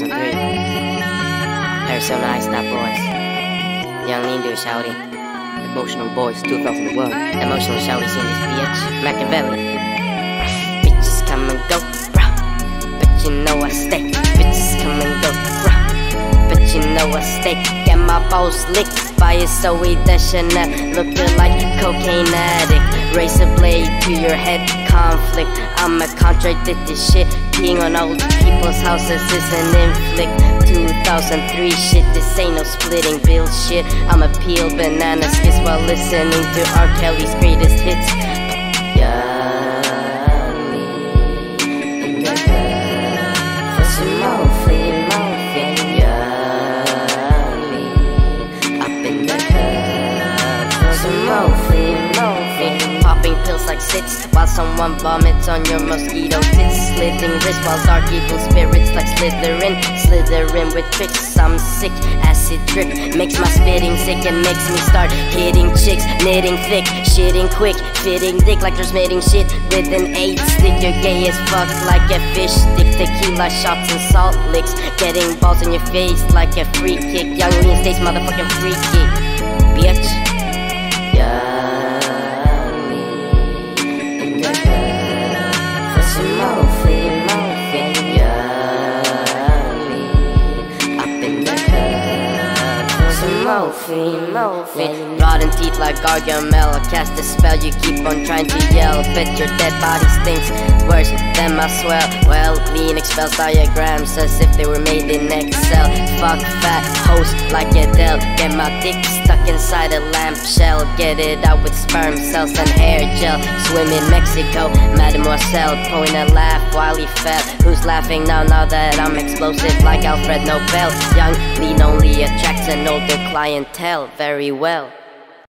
2003. They're so nice, that boys. Yung Lean do shouty. Emotional boys 2001. Emotional shouties in this bitch. Machiavelli. Bitches come and go, bro. But you know I stay. Bitches come and go, bro. But you know I stay. Get my balls licked. Fire so we dashing up. Looking like a cocaine addict. Razor blade to your head. Conflict. I'm a contracted this shit. Being on old people's houses is an inflict. 2003 shit, this ain't no splitting bill shit. I'ma peel banana skits while listening to R. Kelly's greatest hits. Yummy, for some more flea morphine. Yummy, up in the club for some more flea morphine. Popping pills like sits while someone vomits on your mosquito tits. Slitting wrists while dark evil spirits like Slytherin. Slytherin with tricks, I'm sick, acid drip. Makes my spitting sick and makes me start hitting chicks. Knitting thick, shitting quick, fitting dick like they're smitting shit with an 8-stick. You're gay as fuck like a fish stick. Tequila shots and salt licks. Getting balls in your face like a free kick. Yung Lean stays motherfucking freaky, bitch. Morphine. Rotten teeth like Gargamel. I cast a spell, you keep on trying to yell, but your dead body stinks worse than my swell. Well, Lean expels diagrams as if they were made in Excel. Fuck fat hoes like Adele. Get my dick stuck inside a lamp shell. Get it out with sperm cells and hair gel. Swim in Mexico, mademoiselle. Point and laugh while he fell. Who's laughing now that I'm explosive like Alfred Nobel? Yung Lean only attracts an older clientele very well.